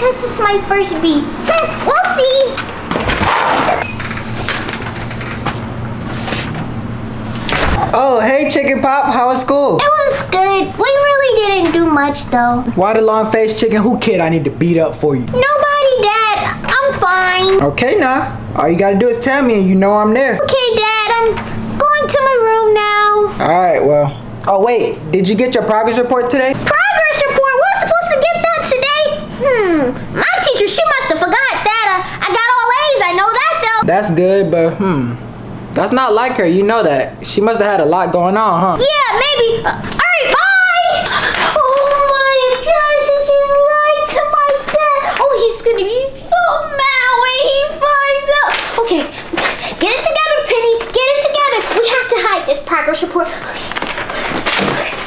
because it's my first bee. We'll see. Oh, hey Chicken Pop, how was school? It was good. We really didn't do much though. Why the long-faced chicken? Who kid I need to beat up for you? Nobody, Dad. I'm fine. Okay, now. All you gotta do is tell me and you know I'm there. Okay, Dad. I'm going to my room now. All right, well. Oh, wait. Did you get your progress report today? Progress report? We're supposed to get that today? My teacher, she must have forgot that. I got all A's. I know that, though. That's good, but that's not like her. You know that. She must have had a lot going on, huh? Yeah, maybe. All right, bye. Oh, my gosh. She just lied to my dad. Oh, he's going to be so mad when he finds out. Okay. Get it together, Penny. Get it together. We have to hide this progress report. Okay.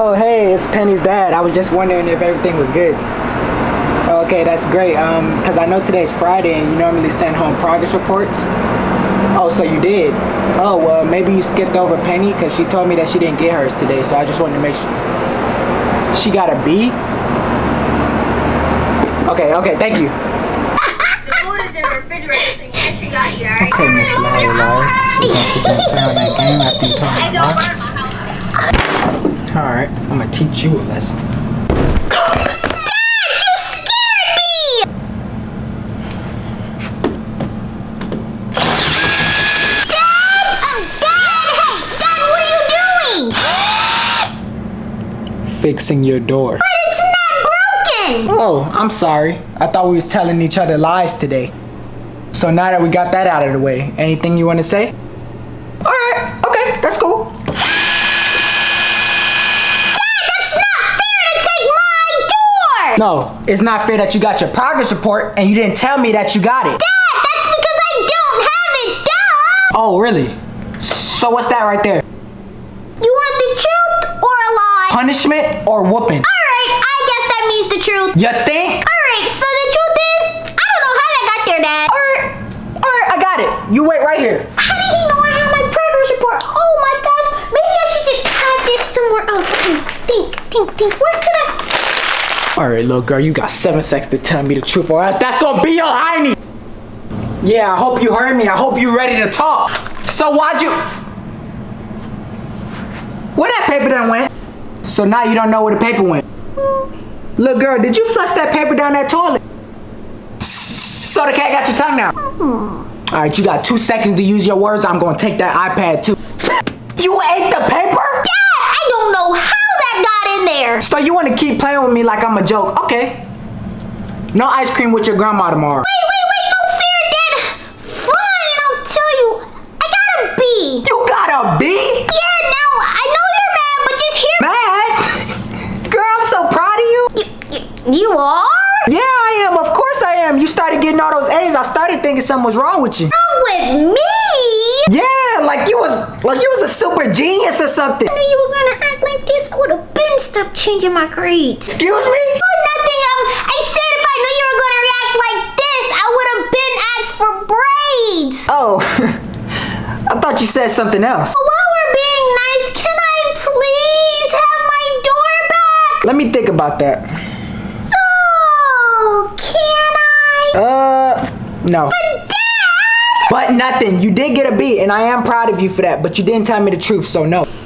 Oh, hey, it's Penny's dad. I was just wondering if everything was good. Okay, that's great. Because I know today's Friday and you normally send home progress reports. Oh, so you did. Oh, well, maybe you skipped over Penny because she told me that she didn't get hers today. So I just wanted to make sure. She got a B? Okay, thank you. The food is in the refrigerator, so she got you, all right? Okay, Miss Lila. She's going to sit down and play on that game after you talk about it. Alright, I'm gonna teach you a lesson. Dad, you scared me! Dad, what are you doing? Fixing your door. But it's not broken! Oh, I'm sorry. I thought we was telling each other lies today. So now that we got that out of the way, anything you want to say? Alright, okay, that's cool. No, it's not fair that you got your progress report and you didn't tell me that you got it. Dad, that's because I don't have it, Dad! Oh, really? So what's that right there? You want the truth or a lie? Punishment or whooping? Alright, I guess that means the truth. You think? Alright, so the truth is, I don't know how that got there, Dad. Alright, I got it. You wait right here. How did he know I have my progress report? Oh my gosh, maybe I should just hide this somewhere else. Okay, think. Where could I? All right, little girl, you got 7 seconds to tell me the truth or else that's gonna be your hiney. Yeah, I hope you heard me. I hope you ready to talk. So why'd you... Where that paper done went? So now you don't know where the paper went. Little girl, did you flush that paper down that toilet? So the cat got your tongue now. All right, you got 2 seconds to use your words. I'm gonna take that iPad too. You ate the paper? Dad, I don't know how. There. So you want to keep playing with me like I'm a joke? Okay. No ice cream with your grandma tomorrow. Wait, no fear, Dad. Fine, I'll tell you. I got a B. You got a B? Yeah, now I know you're mad, but just hear me. Mad? Girl, I'm so proud of you. You are? Yeah, I am. Of course I am. You started getting all those A's. I started thinking something was wrong with you. Wrong with me? Yeah, like you was a super genius or something. I knew you were gonna act like this. I would have been stopped changing my grades. Excuse me? Oh, nothing. I said if I knew you were gonna react like this, I would have been asked for braids. Oh, I thought you said something else. Well, while we're being nice, can I please have my door back? Let me think about that. Oh, can I? No. But nothing. You did get a B, and I am proud of you for that, but you didn't tell me the truth, so no.